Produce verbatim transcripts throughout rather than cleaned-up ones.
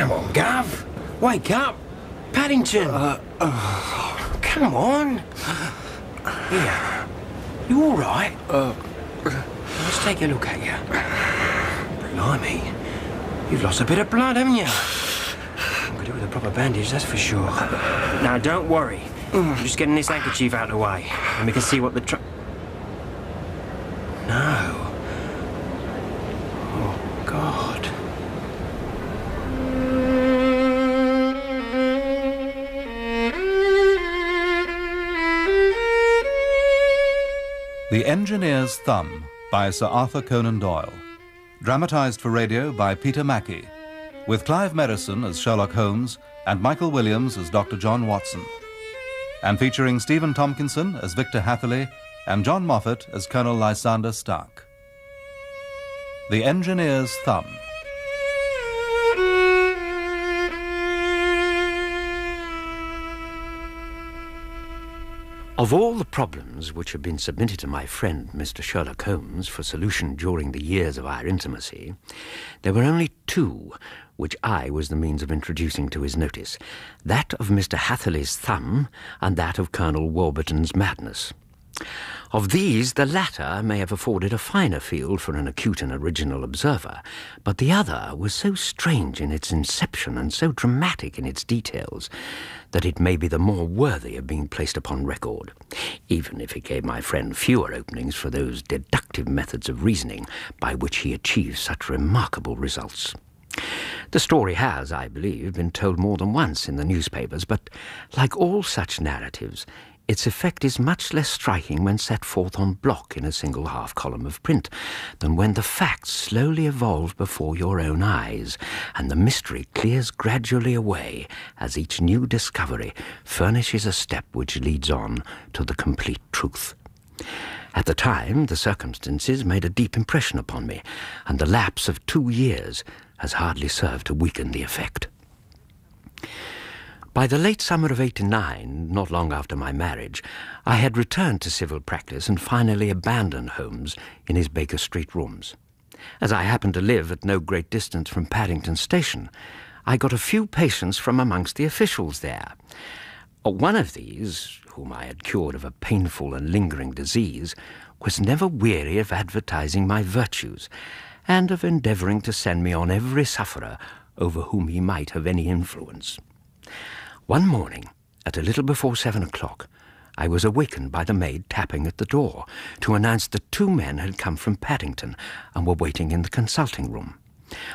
Come on, Gav. Wake up. Paddington. Uh, uh, Come on. Here. You all right? Uh, Let's take a look at you. Blimey. You've lost a bit of blood, haven't you? I'm going to do it with a proper bandage, that's for sure. Now, don't worry. I'm just getting this handkerchief out of the way, and we can see what the tr... No. The Engineer's Thumb by Sir Arthur Conan Doyle. Dramatised for radio by Peter Mackie, with Clive Merrison as Sherlock Holmes and Michael Williams as Doctor John Watson. And featuring Stephen Tompkinson as Victor Hatherley and John Moffat as Colonel Lysander Stark. The Engineer's Thumb. Of all the problems which have been submitted to my friend, Mister Sherlock Holmes, for solution during the years of our intimacy, there were only two which I was the means of introducing to his notice, that of Mister Hatherley's thumb and that of Colonel Warburton's madness. Of these, the latter may have afforded a finer field for an acute and original observer, but the other was so strange in its inception and so dramatic in its details that it may be the more worthy of being placed upon record, even if it gave my friend fewer openings for those deductive methods of reasoning by which he achieved such remarkable results. The story has, I believe, been told more than once in the newspapers, but like all such narratives, its effect is much less striking when set forth en bloc in a single half-column of print than when the facts slowly evolve before your own eyes and the mystery clears gradually away as each new discovery furnishes a step which leads on to the complete truth. At the time, the circumstances made a deep impression upon me, and the lapse of two years has hardly served to weaken the effect. By the late summer of eighty-nine, not long after my marriage, I had returned to civil practice and finally abandoned Holmes in his Baker Street rooms. As I happened to live at no great distance from Paddington Station, I got a few patients from amongst the officials there. One of these, whom I had cured of a painful and lingering disease, was never weary of advertising my virtues and of endeavouring to send me on every sufferer over whom he might have any influence. One morning, at a little before seven o'clock, I was awakened by the maid tapping at the door to announce that two men had come from Paddington and were waiting in the consulting room.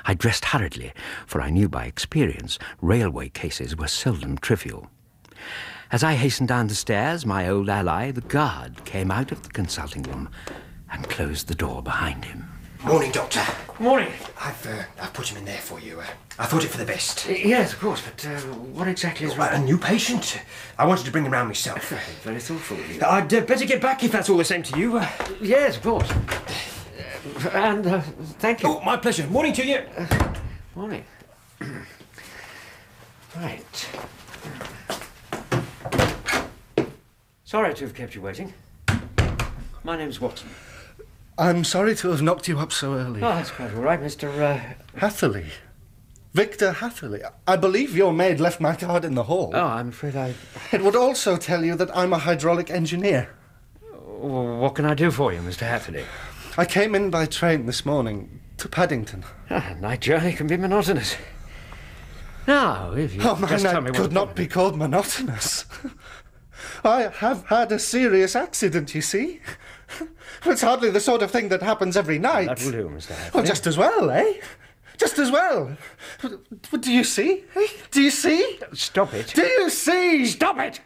I dressed hurriedly, for I knew by experience railway cases were seldom trivial. As I hastened down the stairs, my old ally, the guard, came out of the consulting room and closed the door behind him. Morning, Doctor. Morning. I've, uh, I've put him in there for you. Uh, I thought it for the best. Uh, yes, of course, but uh, what exactly is... Well, a new patient. I wanted to bring him round myself. Uh, very thoughtful of you. I'd uh, better get back if that's all the same to you. Uh, yes, of course. Uh, and uh, thank you. Oh, my pleasure. Morning to you. Uh, morning. Right. Sorry to have kept you waiting. My name's Watson. I'm sorry to have knocked you up so early. Oh, that's quite all right, Mister Uh... Hatherley. Victor Hatherley. I believe your maid left my card in the hall. Oh, I'm afraid I... It would also tell you that I'm a hydraulic engineer. What can I do for you, Mister Hatherley? I came in by train this morning to Paddington. Ah, a night journey can be monotonous. Now, if you... Oh, my just night tell me could not be called monotonous. I have had a serious accident, you see. It's hardly the sort of thing that happens every night. That will do, Mister Hatherley. Well, just as well, eh? Just as well. Do you see? Eh? Do you see? Stop it. Do you see? Stop it!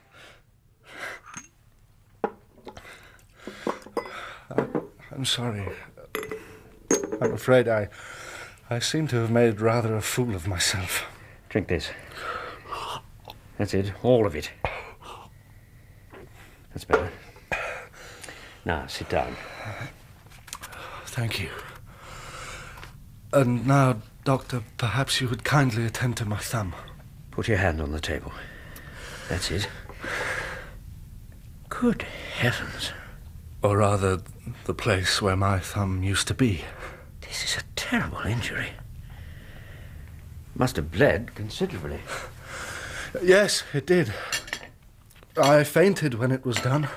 I, I'm sorry. I'm afraid I... I seem to have made rather a fool of myself. Drink this. That's it. All of it. That's better. Now, sit down. Thank you. And now, Doctor, perhaps you would kindly attend to my thumb. Put your hand on the table. That's it. Good heavens. Or rather, the place where my thumb used to be. This is a terrible injury. Must have bled considerably. Yes, it did. I fainted when it was done.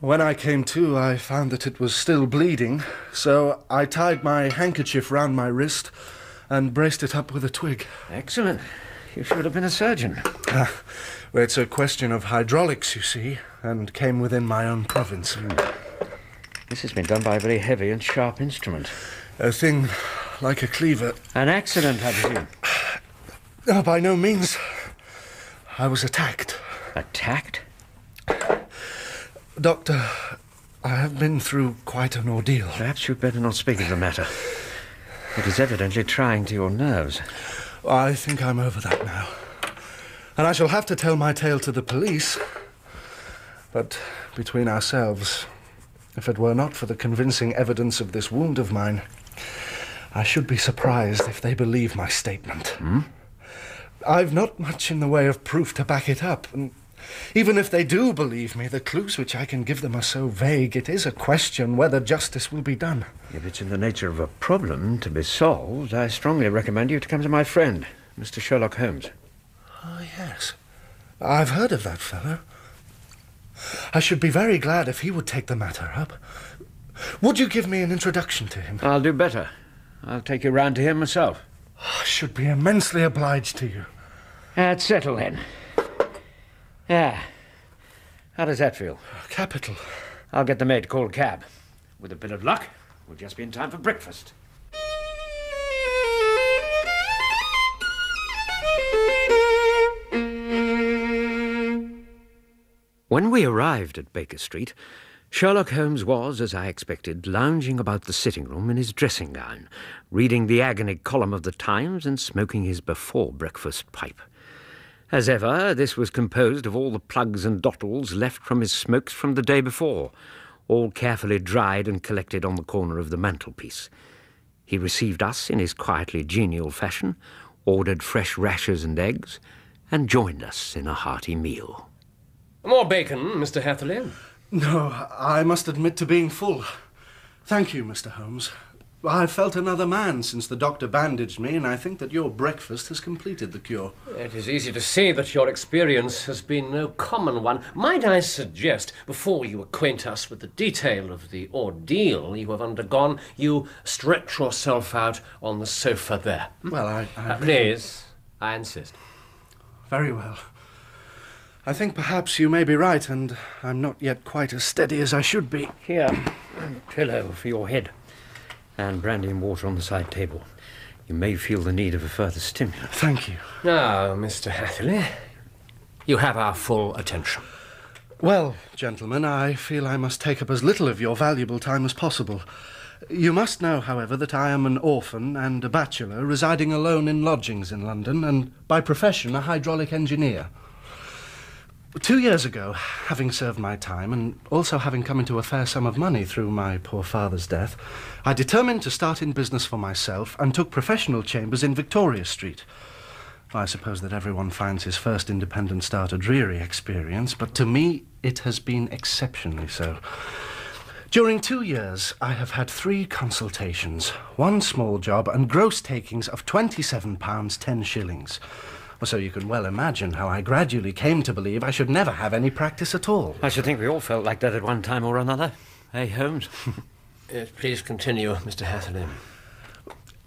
When I came to, I found that it was still bleeding, so I tied my handkerchief round my wrist and braced it up with a twig. Excellent. You should have been a surgeon. Uh, well, it's a question of hydraulics, you see, and came within my own province. Mm. This has been done by a very heavy and sharp instrument. A thing like a cleaver. An accident, I presume. Oh, by no means. I was attacked. Attacked? Doctor, I have been through quite an ordeal. Perhaps you'd better not speak of the matter. It is evidently trying to your nerves. I think I'm over that now. And I shall have to tell my tale to the police. But between ourselves, if it were not for the convincing evidence of this wound of mine, I should be surprised if they believe my statement. Hmm? I've not much in the way of proof to back it up, and even if they do believe me, the clues which I can give them are so vague, it is a question whether justice will be done. If it's in the nature of a problem to be solved, I strongly recommend you to come to my friend, Mister Sherlock Holmes. Ah, oh, yes. I've heard of that fellow. I should be very glad if he would take the matter up. Would you give me an introduction to him? I'll do better. I'll take you round to him myself. I should be immensely obliged to you. That's settled, then. Yeah. How does that feel? Capital. I'll get the maid to call a cab. With a bit of luck, we'll just be in time for breakfast. When we arrived at Baker Street, Sherlock Holmes was, as I expected, lounging about the sitting-room in his dressing gown, reading the agony column of the Times and smoking his before-breakfast pipe. As ever, this was composed of all the plugs and dottles left from his smokes from the day before, all carefully dried and collected on the corner of the mantelpiece. He received us in his quietly genial fashion, ordered fresh rashers and eggs, and joined us in a hearty meal. More bacon, Mister Hatherley? No, I must admit to being full. Thank you, Mister Holmes. I've felt another man since the doctor bandaged me, and I think that your breakfast has completed the cure. It is easy to see that your experience has been no common one. Might I suggest, before you acquaint us with the detail of the ordeal you have undergone, you stretch yourself out on the sofa there? Well, I... I uh, really... Please, I insist. Very well. I think perhaps you may be right, and I'm not yet quite as steady as I should be. Here, a pillow for your head, and brandy and water on the side table. You may feel the need of a further stimulant. Thank you. Now, Mister Hatherley, you have our full attention. Well, gentlemen, I feel I must take up as little of your valuable time as possible. You must know, however, that I am an orphan and a bachelor, residing alone in lodgings in London, and by profession a hydraulic engineer. Two years ago, having served my time and also having come into a fair sum of money through my poor father's death, I determined to start in business for myself and took professional chambers in Victoria Street. I suppose that everyone finds his first independent start a dreary experience, but to me it has been exceptionally so. During two years, I have had three consultations, one small job and gross takings of twenty-seven pounds ten shillings. So you can well imagine how I gradually came to believe I should never have any practice at all. I should think we all felt like that at one time or another. Hey, Holmes? Yes, please continue, Mister Hatherley.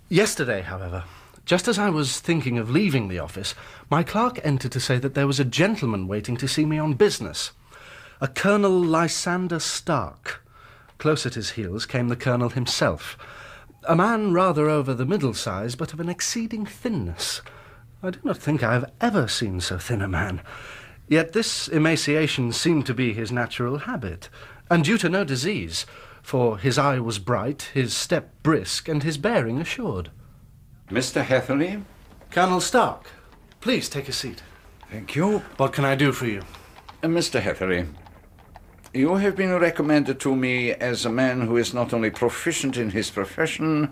Yesterday, however, just as I was thinking of leaving the office, my clerk entered to say that there was a gentleman waiting to see me on business, a Colonel Lysander Stark. Close at his heels came the Colonel himself, a man rather over the middle size, but of an exceeding thinness. I do not think I have ever seen so thin a man. Yet this emaciation seemed to be his natural habit, and due to no disease, for his eye was bright, his step brisk, and his bearing assured. Mister Hatherley? Colonel Stark, please take a seat. Thank you. What can I do for you? Uh, Mister Hatherley, you have been recommended to me as a man who is not only proficient in his profession,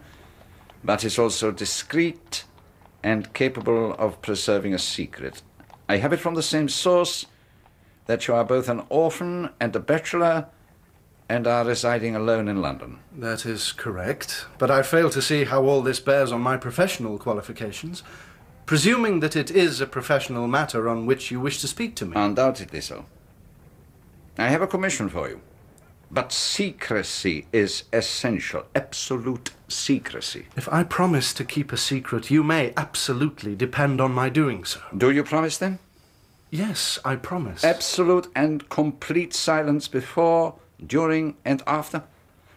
but is also discreet and capable of preserving a secret. I have it from the same source that you are both an orphan and a bachelor, and are residing alone in London. That is correct, but I fail to see how all this bears on my professional qualifications, presuming that it is a professional matter on which you wish to speak to me. Undoubtedly so. I have a commission for you, but secrecy is essential, absolute secrecy. If I promise to keep a secret, you may absolutely depend on my doing so. Do you promise then? Yes, I promise. Absolute and complete silence before, during and after?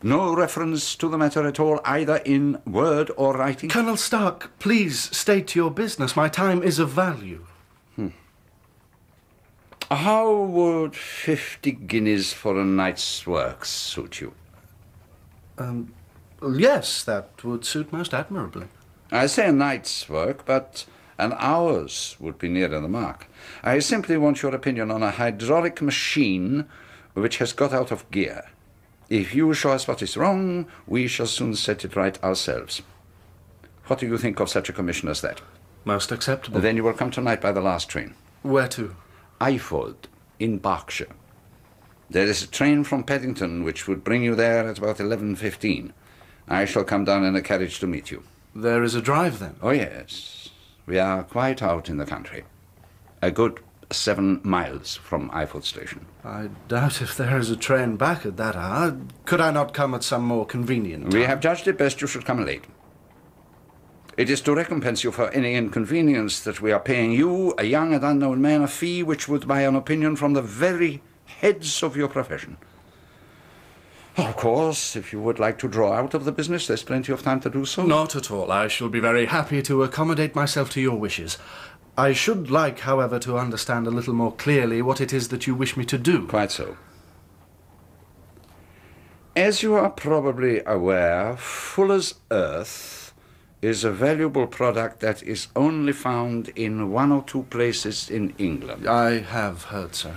No reference to the matter at all, either in word or writing? Colonel Stark, please state your business. My time is of value. Hmm. How would fifty guineas for a night's work suit you? Um, yes, that would suit most admirably. I say a night's work, but an hour's would be nearer the mark. I simply want your opinion on a hydraulic machine which has got out of gear. If you show us what is wrong, we shall soon set it right ourselves. What do you think of such a commission as that? Most acceptable. Then you will come tonight by the last train. Where to? Ifold, in Berkshire. There is a train from Paddington which would bring you there at about eleven fifteen. I shall come down in a carriage to meet you. There is a drive then? Oh, yes. We are quite out in the country. A good seven miles from Eyford Station. I doubt if there is a train back at that hour. Could I not come at some more convenient time? We have judged it best you should come late. It is to recompense you for any inconvenience that we are paying you, a young and unknown man, a fee which would buy an opinion from the very heads of your profession. Of course, if you would like to draw out of the business, there's plenty of time to do so. Not at all. I shall be very happy to accommodate myself to your wishes. I should like, however, to understand a little more clearly what it is that you wish me to do. Quite so. As you are probably aware, Fuller's Earth is a valuable product that is only found in one or two places in England. I have heard so.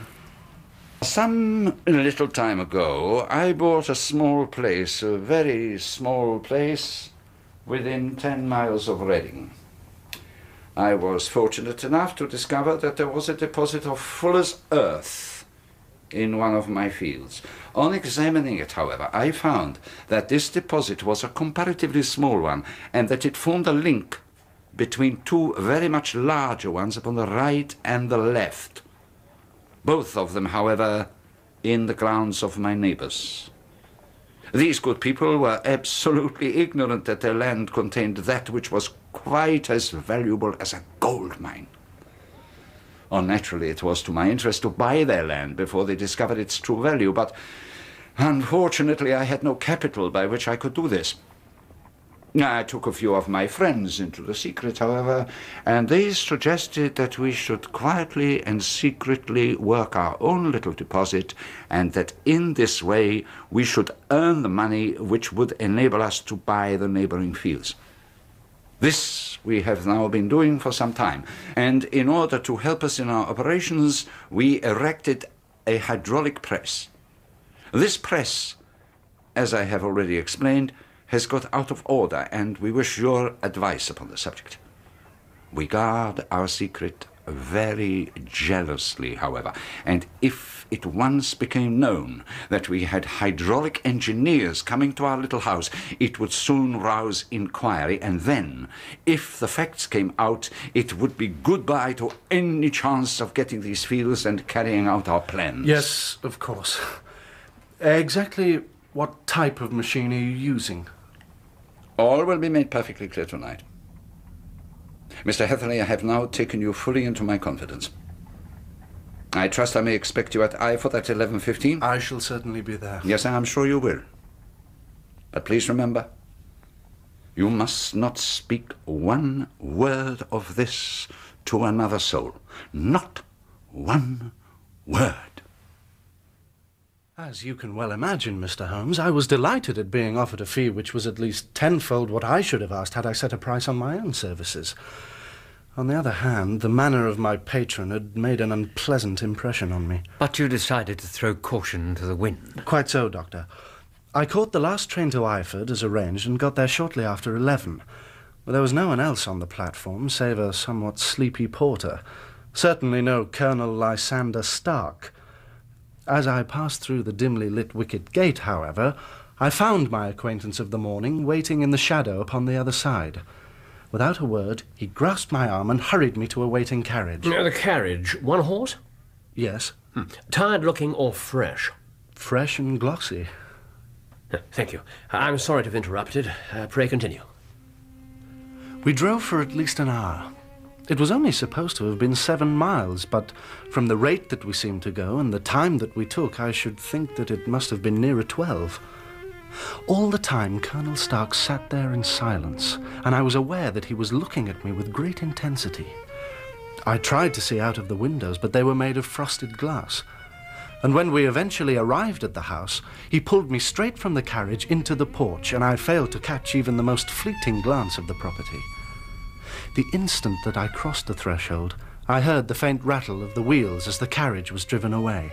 Some little time ago, I bought a small place, a very small place, within ten miles of Reading. I was fortunate enough to discover that there was a deposit of Fuller's Earth in one of my fields. On examining it, however, I found that this deposit was a comparatively small one and that it formed a link between two very much larger ones upon the right and the left. Both of them, however, in the grounds of my neighbours. These good people were absolutely ignorant that their land contained that which was quite as valuable as a gold mine. Oh, naturally, it was to my interest to buy their land before they discovered its true value, but unfortunately I had no capital by which I could do this. I took a few of my friends into the secret, however, and they suggested that we should quietly and secretly work our own little deposit, and that in this way we should earn the money which would enable us to buy the neighboring fields. This we have now been doing for some time, and in order to help us in our operations, we erected a hydraulic press. This press, as I have already explained, has got out of order, and we wish your advice upon the subject. We guard our secret very jealously, however, and if it once became known that we had hydraulic engineers coming to our little house, it would soon rouse inquiry, and then, if the facts came out, it would be goodbye to any chance of getting these fields and carrying out our plans. Yes, of course. Exactly what type of machine are you using? All will be made perfectly clear tonight. Mister Hatherley, I have now taken you fully into my confidence. I trust I may expect you at Eyford at eleven fifteen? I shall certainly be there. Yes, I am sure you will. But please remember, you must not speak one word of this to another soul. Not one word. As you can well imagine, Mister Holmes, I was delighted at being offered a fee which was at least tenfold what I should have asked had I set a price on my own services. On the other hand, the manner of my patron had made an unpleasant impression on me. But you decided to throw caution to the wind. Quite so, Doctor. I caught the last train to Eyford, as arranged, and got there shortly after eleven. But there was no one else on the platform save a somewhat sleepy porter. Certainly no Colonel Lysander Stark. As I passed through the dimly lit wicket gate, however, I found my acquaintance of the morning waiting in the shadow upon the other side. Without a word, he grasped my arm and hurried me to a waiting carriage. Uh, the carriage, one horse? Yes. Hmm. Tired looking or fresh? Fresh and glossy. Thank you. I'm sorry to have interrupted. Uh, pray continue. We drove for at least an hour. It was only supposed to have been seven miles, but from the rate that we seemed to go and the time that we took, I should think that it must have been nearer twelve. All the time, Colonel Stark sat there in silence, and I was aware that he was looking at me with great intensity. I tried to see out of the windows, but they were made of frosted glass. And when we eventually arrived at the house, he pulled me straight from the carriage into the porch, and I failed to catch even the most fleeting glance of the property. The instant that I crossed the threshold, I heard the faint rattle of the wheels as the carriage was driven away.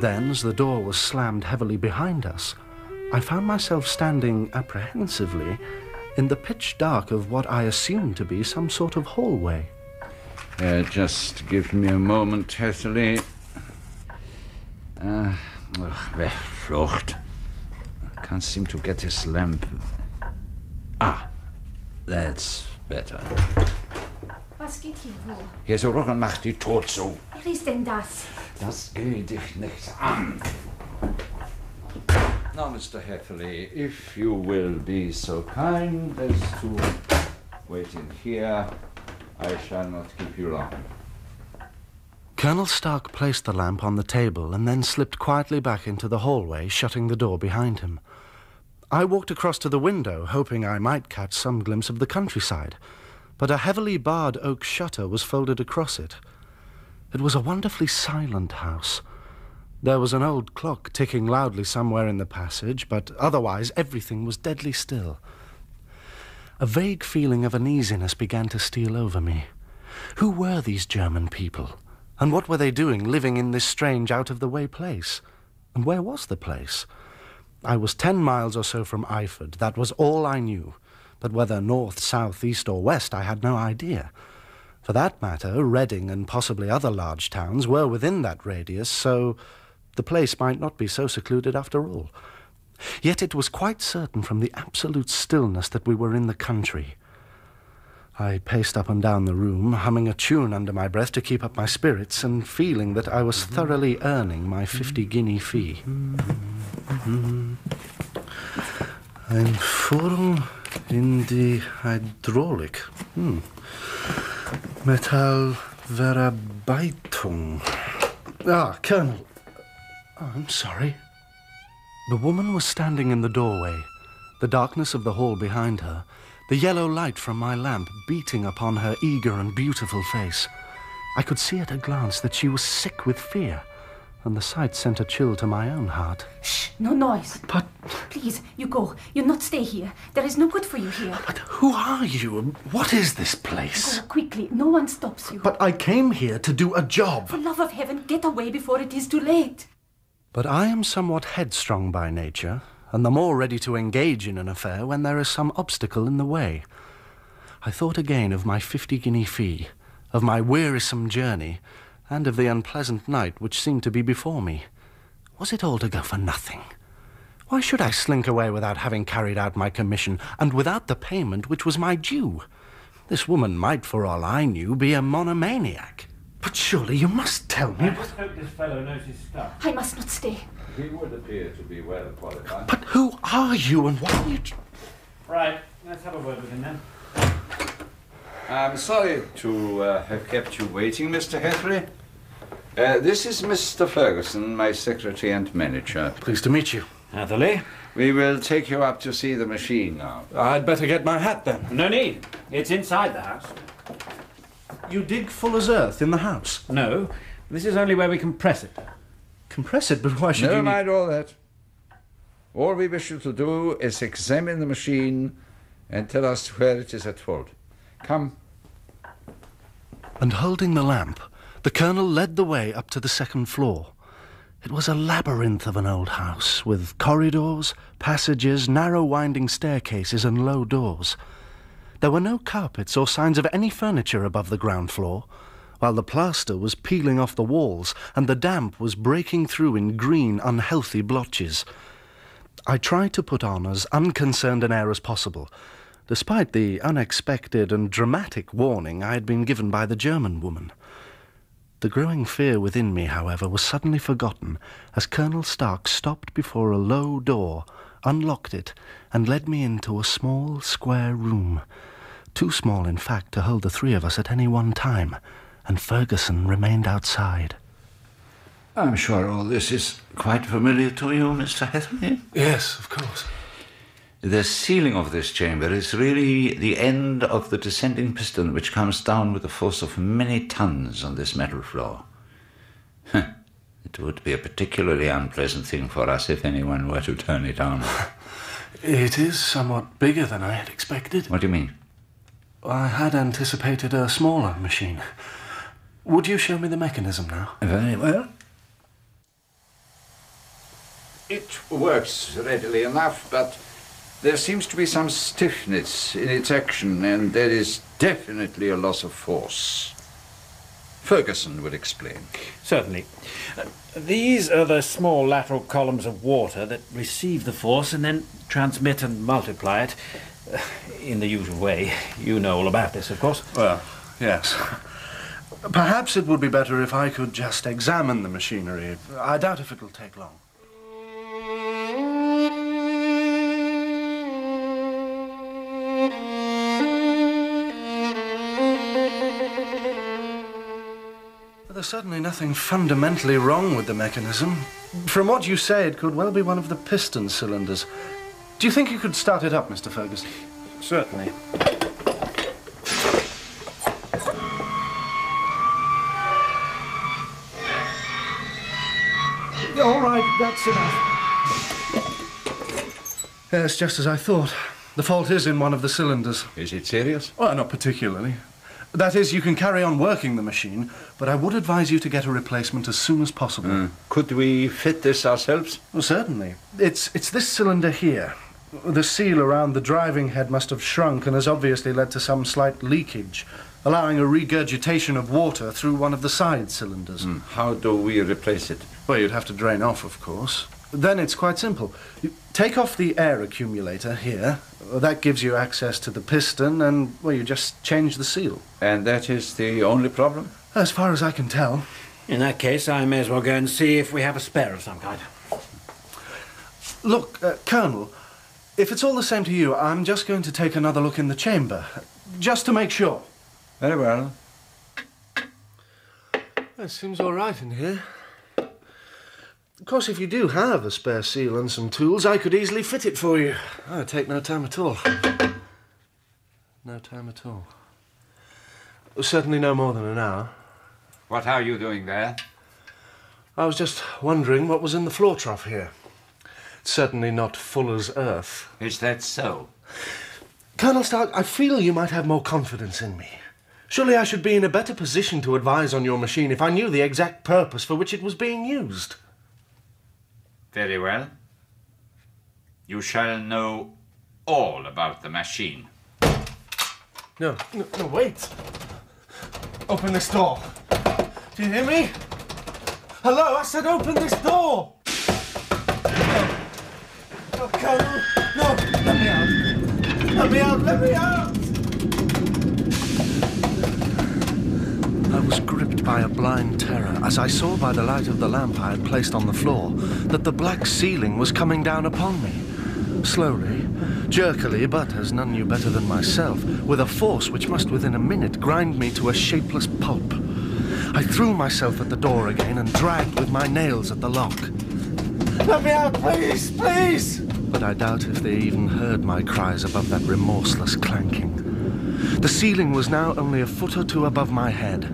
Then, as the door was slammed heavily behind us, I found myself standing apprehensively in the pitch dark of what I assumed to be some sort of hallway. Uh, just give me a moment, Hatherley. Ah, verflucht. I can't seem to get his lamp. Ah, that's better. Was geht hier vor? Hier so rocken macht die tot so. Was ist denn das? Das geht dich nicht an. Now, Mister Hatherley, if you will be so kind as to wait in here, I shall not keep you long. Colonel Stark placed the lamp on the table and then slipped quietly back into the hallway, shutting the door behind him. I walked across to the window, hoping I might catch some glimpse of the countryside, but a heavily barred oak shutter was folded across it. It was a wonderfully silent house. There was an old clock ticking loudly somewhere in the passage, but otherwise everything was deadly still. A vague feeling of uneasiness began to steal over me. Who were these German people? And what were they doing living in this strange, out-of-the-way place? And where was the place? I was ten miles or so from Eyford, that was all I knew. But whether north, south, east or west, I had no idea. For that matter, Reading and possibly other large towns were within that radius, so the place might not be so secluded after all. Yet it was quite certain from the absolute stillness that we were in the country. I paced up and down the room, humming a tune under my breath to keep up my spirits and feeling that I was thoroughly earning my fifty-guinea fee. Einfuhrung in die Hydraulik. Hmm. Metallverarbeitung. Ah, Colonel. Oh, I'm sorry. The woman was standing in the doorway, the darkness of the hall behind her, the yellow light from my lamp beating upon her eager and beautiful face. I could see at a glance that she was sick with fear, and the sight sent a chill to my own heart. Shh, no noise. But... Please, you go. You not stay here. There is no good for you here. But who are you? What is this place? Go quickly. No one stops you. But I came here to do a job. For love of heaven, get away before it is too late. But I am somewhat headstrong by nature, and the more ready to engage in an affair when there is some obstacle in the way. I thought again of my fifty-guinea fee, of my wearisome journey, and of the unpleasant night which seemed to be before me. Was it all to go for nothing? Why should I slink away without having carried out my commission, and without the payment which was my due? This woman might, for all I knew, be a monomaniac. But surely you must tell me. I just hope this fellow knows his stuff. I must not stay. He would appear to be well qualified. But who are you and why are you... Right, let's have a word with him then. I'm sorry to uh, have kept you waiting, Mister Hatherley. Uh, this is Mister Ferguson, my secretary and manager. Pleased to meet you. Hatherley? We will take you up to see the machine now. I'd better get my hat then. No need. It's inside the house. You dig Fuller's Earth in the house? No. This is only where we compress it. Compress it? But why should you... Never mind all that. All we wish you to do is examine the machine and tell us where it is at fault. Come. And holding the lamp, the Colonel led the way up to the second floor. It was a labyrinth of an old house, with corridors, passages, narrow winding staircases and low doors. There were no carpets or signs of any furniture above the ground floor. while the plaster was peeling off the walls and the damp was breaking through in green, unhealthy blotches. I tried to put on as unconcerned an air as possible, despite the unexpected and dramatic warning I had been given by the German woman. The growing fear within me, however, was suddenly forgotten as Colonel Stark stopped before a low door, unlocked it, and led me into a small, square room, too small, in fact, to hold the three of us at any one time, and Ferguson remained outside. I'm sure all this is quite familiar to you, Mister Hatherley? Yes, of course. The ceiling of this chamber is really the end of the descending piston, which comes down with a force of many tons on this metal floor. It would be a particularly unpleasant thing for us if anyone were to turn it on. It is somewhat bigger than I had expected. What do you mean? I had anticipated a smaller machine. Would you show me the mechanism now? Very well. It works readily enough, but there seems to be some stiffness in its action, and there is definitely a loss of force. Ferguson would explain. Certainly. Uh, these are the small lateral columns of water that receive the force and then transmit and multiply it uh, in the usual way. You know all about this, of course. Well, yes. Perhaps it would be better if I could just examine the machinery. I doubt if it'll take long. There's certainly nothing fundamentally wrong with the mechanism. From what you say, it could well be one of the piston cylinders. Do you think you could start it up, Mister Ferguson? Certainly. All right, that's enough. Yes, just as I thought. The fault is in one of the cylinders. Is it serious? Well, not particularly. That is, you can carry on working the machine, but I would advise you to get a replacement as soon as possible. Mm. Could we fit this ourselves? Well, certainly. It's, it's this cylinder here. The seal around the driving head must have shrunk and has obviously led to some slight leakage, allowing a regurgitation of water through one of the side cylinders. Mm. How do we replace it? Well, you'd have to drain off, of course. Then it's quite simple. You take off the air accumulator here. That gives you access to the piston, and, well, you just change the seal. And that is the only problem? As far as I can tell. In that case, I may as well go and see if we have a spare of some kind. Look, uh, Colonel, if it's all the same to you, I'm just going to take another look in the chamber, just to make sure. Very well. That seems all right in here. Of course, if you do have a spare seal and some tools, I could easily fit it for you. Oh, it'd take no time at all. No time at all. Certainly no more than an hour. What are you doing there? I was just wondering what was in the floor trough here. Certainly not Fuller's Earth. Is that so? Colonel Stark, I feel you might have more confidence in me. Surely I should be in a better position to advise on your machine if I knew the exact purpose for which it was being used. Very well. You shall know all about the machine. No, no, no, wait. Open this door. Do you hear me? Hello, I said open this door! Oh, oh Colonel, no, let me out. Let me out, let me out! I was gripped by a blind terror, as I saw by the light of the lamp I had placed on the floor, that the black ceiling was coming down upon me. Slowly, jerkily, but, as none knew better than myself, with a force which must within a minute grind me to a shapeless pulp. I threw myself at the door again and dragged with my nails at the lock. Let me out, please, please! But I doubt if they even heard my cries above that remorseless clanking. The ceiling was now only a foot or two above my head,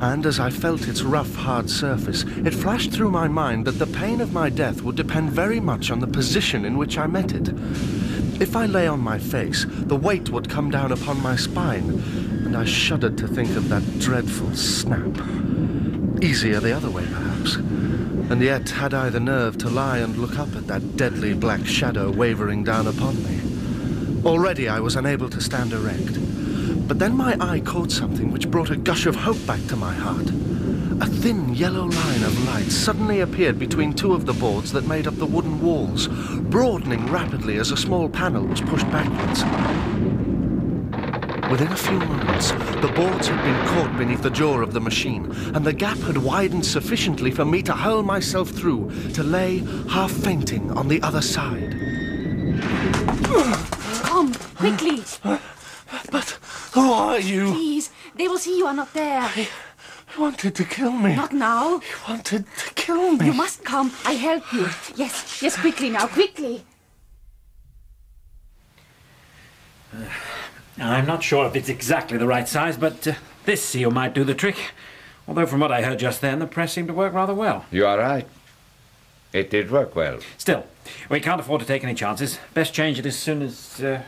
and as I felt its rough, hard surface, it flashed through my mind that the pain of my death would depend very much on the position in which I met it. If I lay on my face, the weight would come down upon my spine, and I shuddered to think of that dreadful snap. Easier the other way, perhaps. And yet, had I the nerve to lie and look up at that deadly black shadow wavering down upon me? Already I was unable to stand erect. But then my eye caught something which brought a gush of hope back to my heart. A thin yellow line of light suddenly appeared between two of the boards that made up the wooden walls, broadening rapidly as a small panel was pushed backwards. Within a few moments, the boards had been caught beneath the jaw of the machine, and the gap had widened sufficiently for me to hurl myself through, to lay, half fainting, on the other side. Come, quickly! But who are you? Please, they will see you are not there. He wanted to kill me. Not now. He wanted to kill me. You must come. I help you. Yes, yes, quickly now, quickly. Uh. I'm not sure if it's exactly the right size, but uh, this seal might do the trick. Although from what I heard just then, the press seemed to work rather well. You are right. It did work well. Still, we can't afford to take any chances. Best change it as soon as... Uh,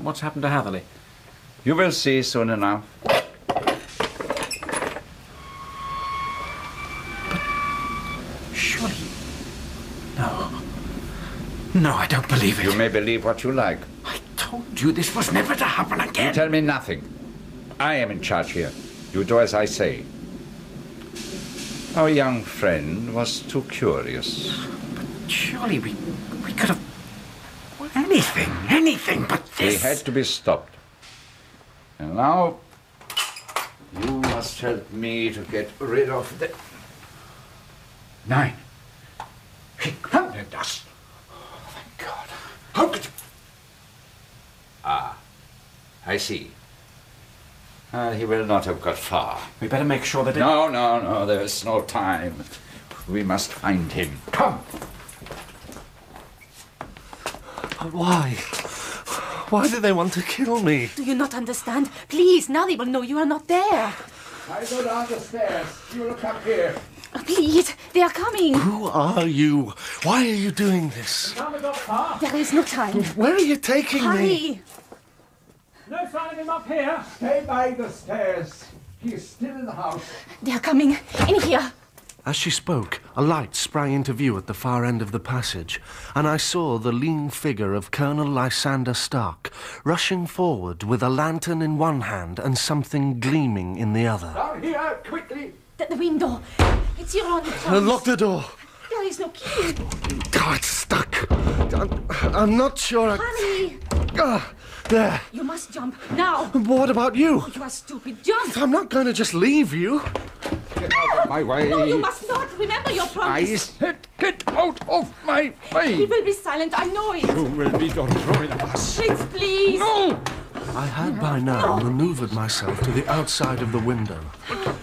what's happened to Hatherley? You will see soon enough. But surely... No. No, I don't believe it. You may believe what you like. I I told you this was never to happen again. You tell me nothing. I am in charge here. You do as I say. Our young friend was too curious. But surely we, we could have... Well, anything, anything but this. He had to be stopped. And now you must help me to get rid of the... Nine. He grounded us. Oh, thank God. How could you... Ah, I see. Uh, he will not have got far. We better make sure that... No, it... no, no, there is no time. We must find him. Come! But why? Why do they want to kill me? Do you not understand? Please, now they will know you are not there. I go down the stairs. You look up here. Oh, please, they are coming. Who are you? Why are you doing this? There is no time. Where are you taking Hi. me? No sign of him up here. Stay by the stairs. He is still in the house. They are coming. In here. As she spoke, a light sprang into view at the far end of the passage, and I saw the lean figure of Colonel Lysander Stark rushing forward with a lantern in one hand and something gleaming in the other. Down here, quickly! At the window. It's your own chance. Lock the door. There is no key. God, it's stuck. I'm, I'm not sure I... Hurry! Ah, there. You must jump, now. What about you? You are stupid. Jump. I'm not going to just leave you. Get out of my way. No, you must not. Remember your promise. I said get out of my way. He will be silent. I know it. You will be the ruin of us. Please, please. No! I had by now manoeuvred myself to the outside of the window,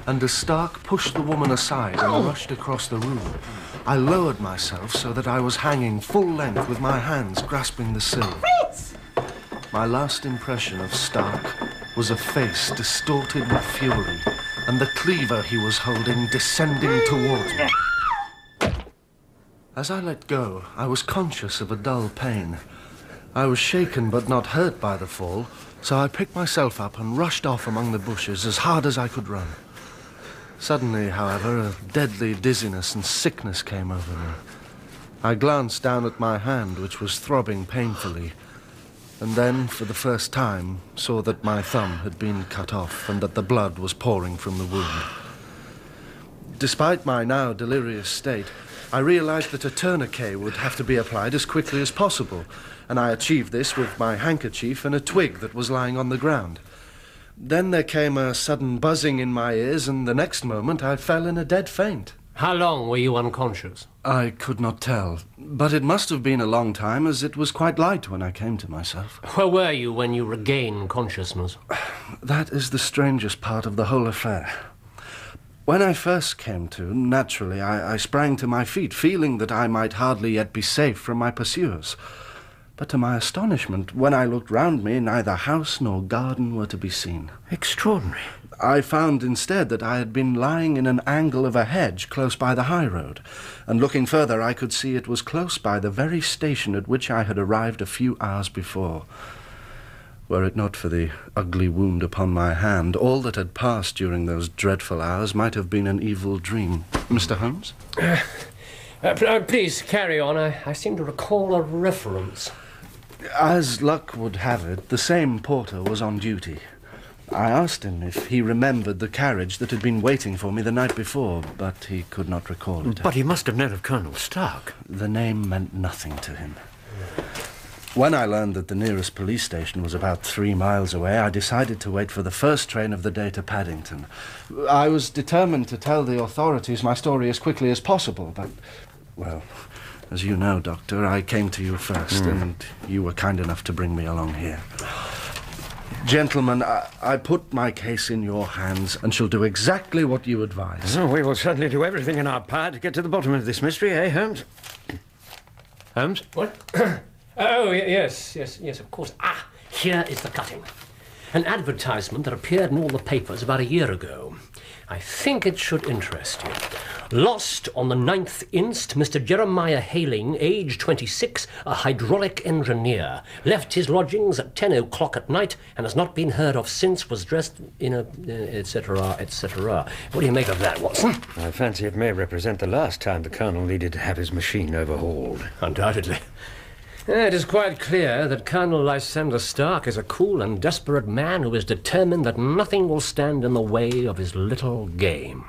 and as Stark pushed the woman aside and rushed across the room, I lowered myself so that I was hanging full length with my hands grasping the sill. Fritz! My last impression of Stark was a face distorted with fury, and the cleaver he was holding descending towards me. As I let go, I was conscious of a dull pain. I was shaken but not hurt by the fall, so I picked myself up and rushed off among the bushes as hard as I could run. Suddenly, however, a deadly dizziness and sickness came over me. I glanced down at my hand, which was throbbing painfully, and then, for the first time, saw that my thumb had been cut off and that the blood was pouring from the wound. Despite my now delirious state, I realized that a tourniquet would have to be applied as quickly as possible, and I achieved this with my handkerchief and a twig that was lying on the ground. Then there came a sudden buzzing in my ears, and the next moment I fell in a dead faint. How long were you unconscious? I could not tell, but it must have been a long time, as it was quite light when I came to myself. Where were you when you regained consciousness? That is the strangest part of the whole affair. When I first came to, naturally, I, I sprang to my feet, feeling that I might hardly yet be safe from my pursuers. But to my astonishment, when I looked round me, neither house nor garden were to be seen. Extraordinary. I found instead that I had been lying in an angle of a hedge close by the high road, and looking further I could see it was close by the very station at which I had arrived a few hours before. Were it not for the ugly wound upon my hand, all that had passed during those dreadful hours might have been an evil dream. Mister Holmes? Uh, uh, please, carry on. I, I seem to recall a reference. As luck would have it, the same porter was on duty. I asked him if he remembered the carriage that had been waiting for me the night before, but he could not recall it. But he must have known of Colonel Stark. The name meant nothing to him. When I learned that the nearest police station was about three miles away, I decided to wait for the first train of the day to Paddington. I was determined to tell the authorities my story as quickly as possible, but, well, as you know, Doctor, I came to you first, mm. and you were kind enough to bring me along here. Gentlemen, I, I put my case in your hands and shall do exactly what you advise. Oh, we will certainly do everything in our power to get to the bottom of this mystery, eh, Holmes? Holmes? What? Oh, yes, yes, yes, of course. Ah, here is the cutting. An advertisement that appeared in all the papers about a year ago. I think it should interest you. Lost on the ninth inst, Mister Jeremiah Haling, age twenty-six, a hydraulic engineer, left his lodgings at ten o'clock at night and has not been heard of since, was dressed in a... et cetera, et cetera. What do you make of that, Watson? I fancy it may represent the last time the Colonel needed to have his machine overhauled. Undoubtedly. It is quite clear that Colonel Lysander Stark is a cool and desperate man who is determined that nothing will stand in the way of his little game.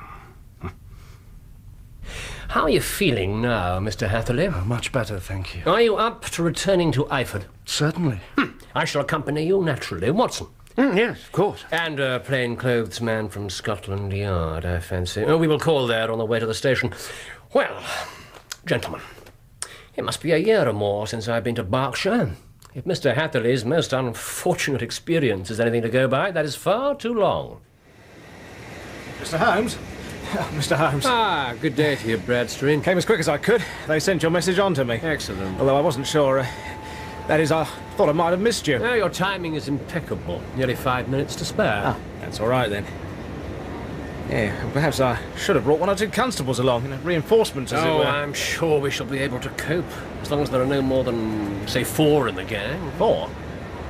How are you feeling now, Mister Hatherley? Oh, much better, thank you. Are you up to returning to Eyford? Certainly. Hmm. I shall accompany you naturally. Watson? Mm, yes, of course. And a plainclothes man from Scotland Yard, I fancy. Oh, we will call there on the way to the station. Well, gentlemen, it must be a year or more since I've been to Berkshire. If Mister Hatherley's most unfortunate experience is anything to go by, that is far too long. Mister Holmes? Oh, Mister Holmes. Ah, good day to you, Bradstreet. Came as quick as I could. They sent your message on to me. Excellent. Although I wasn't sure. Uh, that is, I thought I might have missed you. No, your timing is impeccable. Nearly five minutes to spare. Ah, that's all right, then. Yeah, perhaps I should have brought one or two constables along, you know, reinforcements, as oh, it were. Oh, I'm sure we shall be able to cope, as long as there are no more than, say, four in the gang. Four?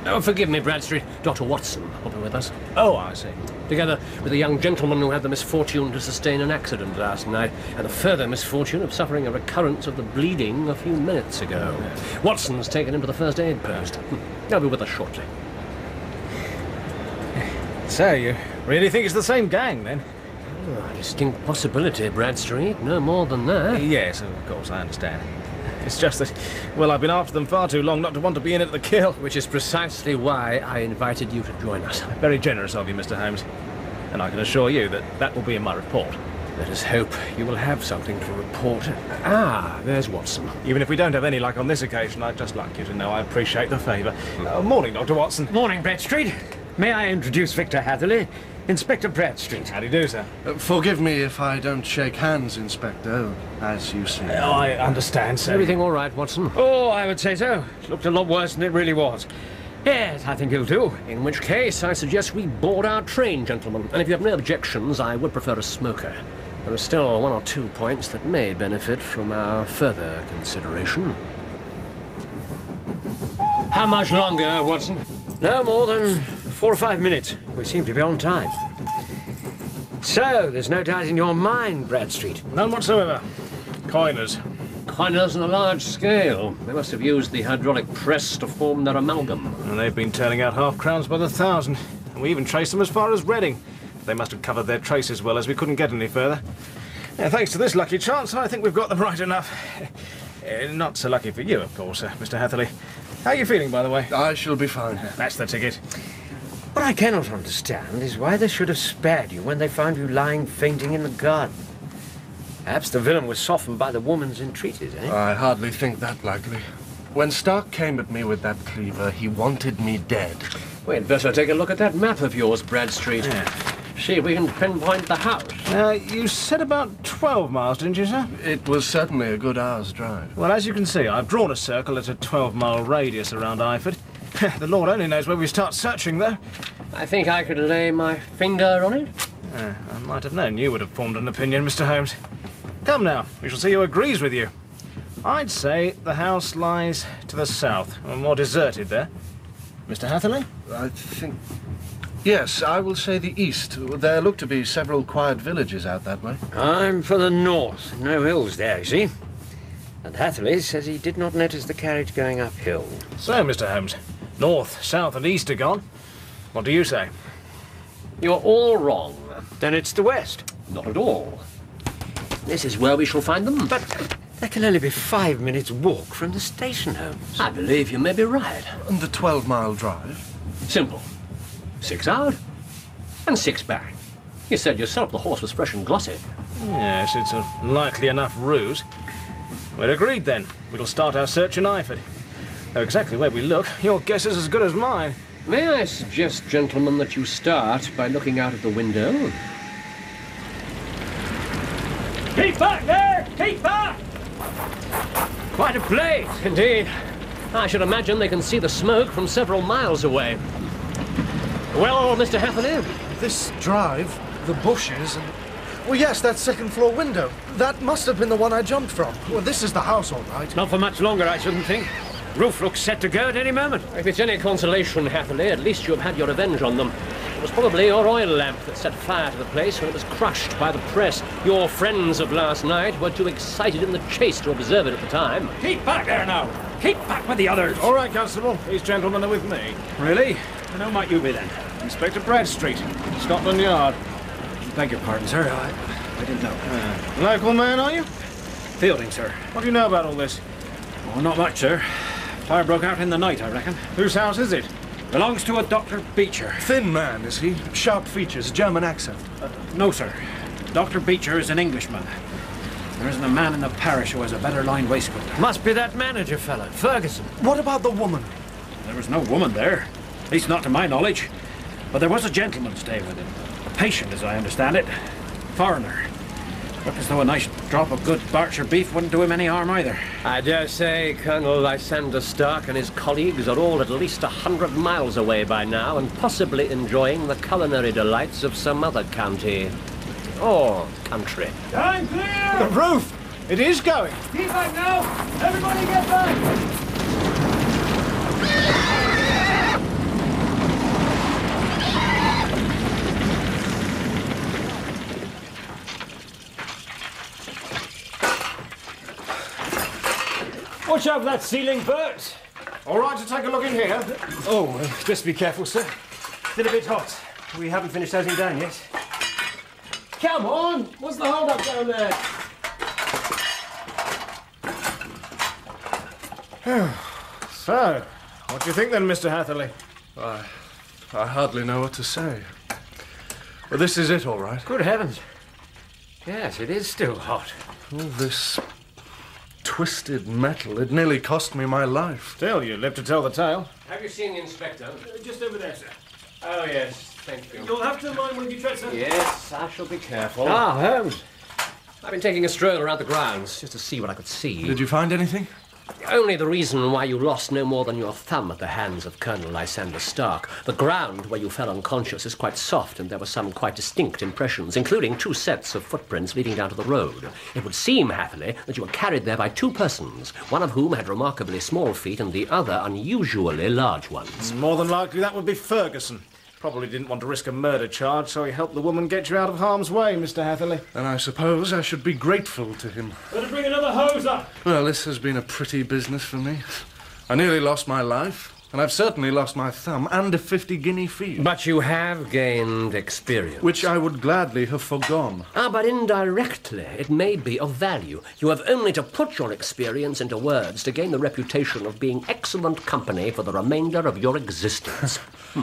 Oh, forgive me, Bradstreet. Doctor Watson will be with us. Oh, I see. Together with a young gentleman who had the misfortune to sustain an accident last night, and the further misfortune of suffering a recurrence of the bleeding a few minutes ago. Oh. Watson's taken him to the first aid post. They'll be with us shortly. So, you really think it's the same gang, then? Oh, a distinct possibility, Bradstreet. No more than that. Yes, of course, I understand. It's just that, well, I've been after them far too long not to want to be in at the kill. Which is precisely why I invited you to join us. Very generous of you, Mister Holmes. And I can assure you that that will be in my report. Let us hope you will have something to report. Ah, there's Watson. Even if we don't have any luck on this occasion, I'd just like you to know I appreciate the favour. Uh, morning, Doctor Watson. Morning, Bradstreet. May I introduce Victor Hatherley? Inspector Bradstreet. How do you do, sir? Uh, forgive me if I don't shake hands, Inspector, as you see. Uh, I understand, sir. Everything all right, Watson? Oh, I would say so. It looked a lot worse than it really was. Yes, I think you'll do. In which case, I suggest we board our train, gentlemen. And if you have no objections, I would prefer a smoker. There are still one or two points that may benefit from our further consideration. How much longer, Watson? No more than four or five minutes. We seem to be on time. So, there's no doubt in your mind, Bradstreet? None whatsoever. Coiners. Coiners on a large scale. They must have used the hydraulic press to form their amalgam. And they've been turning out half-crowns by the thousand. And we even traced them as far as Reading. They must have covered their trace as well, as we couldn't get any further. Now, thanks to this lucky chance, I think we've got them right enough. Uh, not so lucky for you, of course, uh, Mister Hatherley. How are you feeling, by the way? I shall be fine. That's the ticket. What I cannot understand is why they should have spared you when they found you lying fainting in the garden. Perhaps the villain was softened by the woman's entreaties, eh? I hardly think that likely. When Stark came at me with that cleaver, he wanted me dead. We'd better take a look at that map of yours, Bradstreet. Yeah. See if we can pinpoint the house. Uh, you said about twelve miles, didn't you, sir? It was certainly a good hour's drive. Well, as you can see, I've drawn a circle at a twelve-mile radius around Eyford. The Lord only knows where we start searching, though. I think I could lay my finger on it. Uh, I might have known you would have formed an opinion, Mister Holmes. Come now, we shall see who agrees with you. I'd say the house lies to the south, or more deserted there. Mister Hatherley? I think... Yes, I will say the east. There look to be several quiet villages out that way. I'm for the north. No hills there, you see. And Hatherley says he did not notice the carriage going uphill. So, Mister Holmes, north, south and east are gone. What do you say? You're all wrong. Then it's the west. Not at all. This is where we shall find them. But there can only be five minutes' walk from the station, Holmes. I believe you may be right. And the twelve-mile drive? Simple. Six out and six back. You said yourself the horse was fresh and glossy. Yes, it's a likely enough ruse. We're agreed, then. We'll start our search in Eyford. Though exactly where we look, your guess is as good as mine. May I suggest, gentlemen, that you start by looking out of the window? Keep back there! Keep back! Quite a place, indeed. I should imagine they can see the smoke from several miles away. Well, Mister Hatherley? This drive, the bushes, and... Well, yes, that second floor window. That must have been the one I jumped from. Well, this is the house, all right. Not for much longer, I shouldn't think. Roof looks set to go at any moment. If it's any consolation, Hatherley, at least you have had your revenge on them. It was probably your oil lamp that set fire to the place when it was crushed by the press. Your friends of last night were too excited in the chase to observe it at the time. Keep back there now. Keep back with the others. All right, Constable. These gentlemen are with me. Really? And who might you be, then? Inspector Bradstreet, Scotland Yard. Beg your pardon, sir. I, I didn't know. Uh, local man, are you? Fielding, sir. What do you know about all this? Well, not much, sir. Fire broke out in the night, I reckon. Whose house is it? Belongs to a Doctor Beecher. Thin man, is he? Sharp features, German accent. Uh, no, sir. Doctor Beecher is an Englishman. There isn't a man in the parish who has a better lined waistcoat. Must be that manager fellow, Ferguson. What about the woman? There was no woman there. At least not to my knowledge. But there was a gentleman staying with him. A patient, as I understand it. Foreigner. Looked as though a nice drop of good Berkshire beef wouldn't do him any harm either. I dare say Colonel Lysander Stark and his colleagues are all at least a hundred miles away by now and possibly enjoying the culinary delights of some other county. Or country. Time clear! The roof! It is going! Keep back now! Everybody get back! Watch out for that ceiling, Bert. All right, to take a look in here. Oh, uh, just be careful, sir. Still a bit hot. We haven't finished housing down yet. Come on! What's the hold-up down there? So, what do you think then, Mister Hatherley? I, I hardly know what to say. Well, this is it, all right. Good heavens. Yes, it is still hot. All this... twisted metal. It nearly cost me my life. Still, you live to tell the tale. Have you seen the inspector? Uh, just over there, sir. Oh, yes, thank you. You'll have to mind when you tread, sir. Yes, I shall be careful. Ah, Holmes. I've been taking a stroll around the grounds just to see what I could see. Did you find anything? Only the reason why you lost no more than your thumb at the hands of Colonel Lysander Stark. The ground where you fell unconscious is quite soft, and there were some quite distinct impressions, including two sets of footprints leading down to the road. It would seem, Hatherley, that you were carried there by two persons, one of whom had remarkably small feet and the other unusually large ones. More than likely, that would be Ferguson. Probably didn't want to risk a murder charge, so he helped the woman get you out of harm's way, Mister Hatherley. And I suppose I should be grateful to him. Better bring another hose up! Well, this has been a pretty business for me. I nearly lost my life, and I've certainly lost my thumb and a fifty-guinea fee. But you have gained experience. Which I would gladly have forgone. Ah, but indirectly, it may be of value. You have only to put your experience into words to gain the reputation of being excellent company for the remainder of your existence. hmm.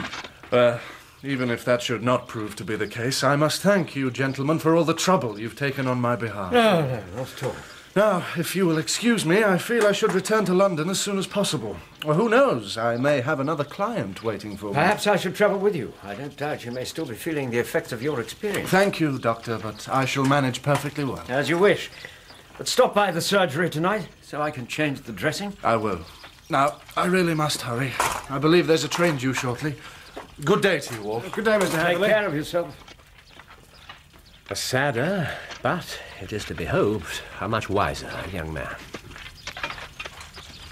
Uh, even if that should not prove to be the case, I must thank you, gentlemen, for all the trouble you've taken on my behalf. No, no, not at all. Now, if you will excuse me, I feel I should return to London as soon as possible. Well, who knows? I may have another client waiting for me. Perhaps I should travel with you. I don't doubt you may still be feeling the effects of your experience. Thank you, Doctor, but I shall manage perfectly well. As you wish. But stop by the surgery tonight, so I can change the dressing. I will. Now, I really must hurry. I believe there's a train due shortly. Good day to you all. Good day, Mister Hatherley. Take care of yourself. A sadder, but it is to be hoped, a much wiser young man.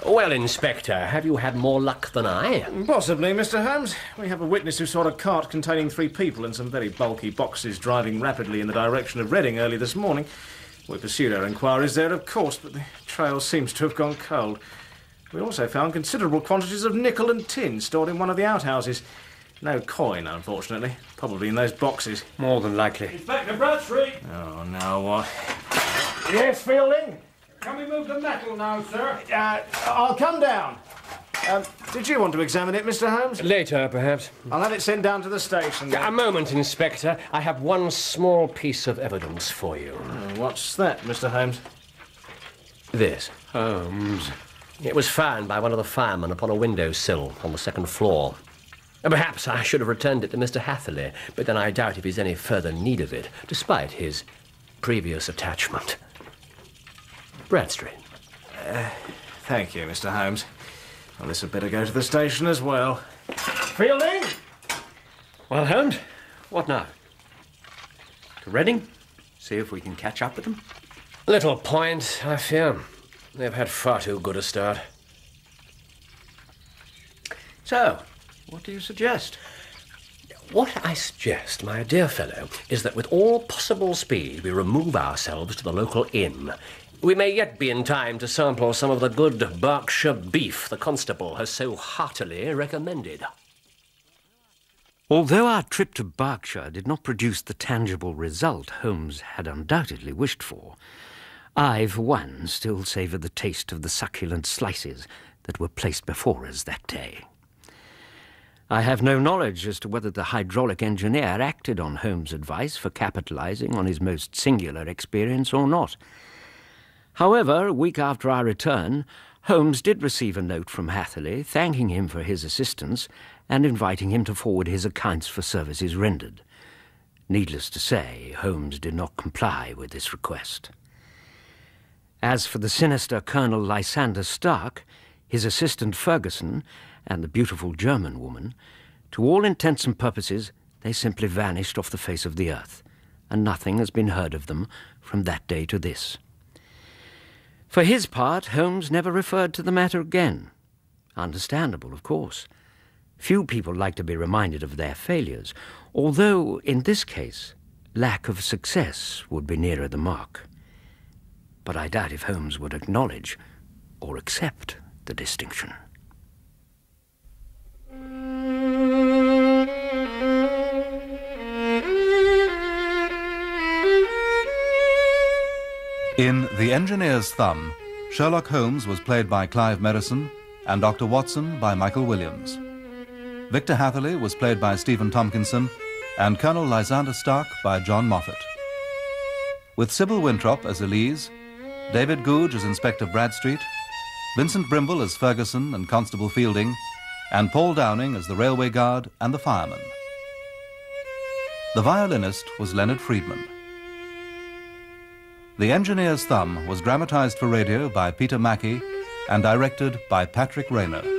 Well, Inspector, have you had more luck than I? Possibly, Mister Holmes. We have a witness who saw a cart containing three people and some very bulky boxes driving rapidly in the direction of Reading early this morning. We pursued our inquiries there, of course, but the trail seems to have gone cold. We also found considerable quantities of nickel and tin stored in one of the outhouses. No coin, unfortunately. Probably in those boxes. More than likely. Inspector Bradstreet! Oh, now what? Yes, Fielding? Can we move the metal now, sir? Uh, I'll come down. Um, did you want to examine it, Mister Holmes? Later, perhaps. I'll have it sent down to the station. Then. A moment, Inspector. I have one small piece of evidence for you. Oh, what's that, Mister Holmes? This. Holmes. It was found by one of the firemen upon a windowsill on the second floor. Perhaps I should have returned it to Mister Hatherley, but then I doubt if he's any further need of it, despite his previous attachment. Bradstreet. Uh, thank you, Mister Holmes. Well, this had better go to the station as well. Fielding! Well, Holmes, what now? To Reading? See if we can catch up with them? Little point, I fear. They've had far too good a start. So, what do you suggest? What I suggest, my dear fellow, is that with all possible speed we remove ourselves to the local inn. We may yet be in time to sample some of the good Berkshire beef the constable has so heartily recommended. Although our trip to Berkshire did not produce the tangible result Holmes had undoubtedly wished for, I, for one, still savoured the taste of the succulent slices that were placed before us that day. I have no knowledge as to whether the hydraulic engineer acted on Holmes' advice for capitalising on his most singular experience or not. However, a week after our return, Holmes did receive a note from Hatherley thanking him for his assistance and inviting him to forward his accounts for services rendered. Needless to say, Holmes did not comply with this request. As for the sinister Colonel Lysander Stark, his assistant Ferguson, and the beautiful German woman, to all intents and purposes, they simply vanished off the face of the earth, and nothing has been heard of them from that day to this. For his part, Holmes never referred to the matter again. Understandable, of course. Few people like to be reminded of their failures, although, in this case, lack of success would be nearer the mark. But I doubt if Holmes would acknowledge or accept the distinction. In The Engineer's Thumb, Sherlock Holmes was played by Clive Merrison and Doctor Watson by Michael Williams. Victor Hatherley was played by Stephen Tompkinson and Colonel Lysander Stark by John Moffat. With Sybil Wintrop as Elise, David Gouge as Inspector Bradstreet, Vincent Brimble as Ferguson and Constable Fielding, and Paul Downing as the railway guard and the fireman. The violinist was Leonard Friedman. The Engineer's Thumb was dramatised for radio by Peter Mackie and directed by Patrick Rayner.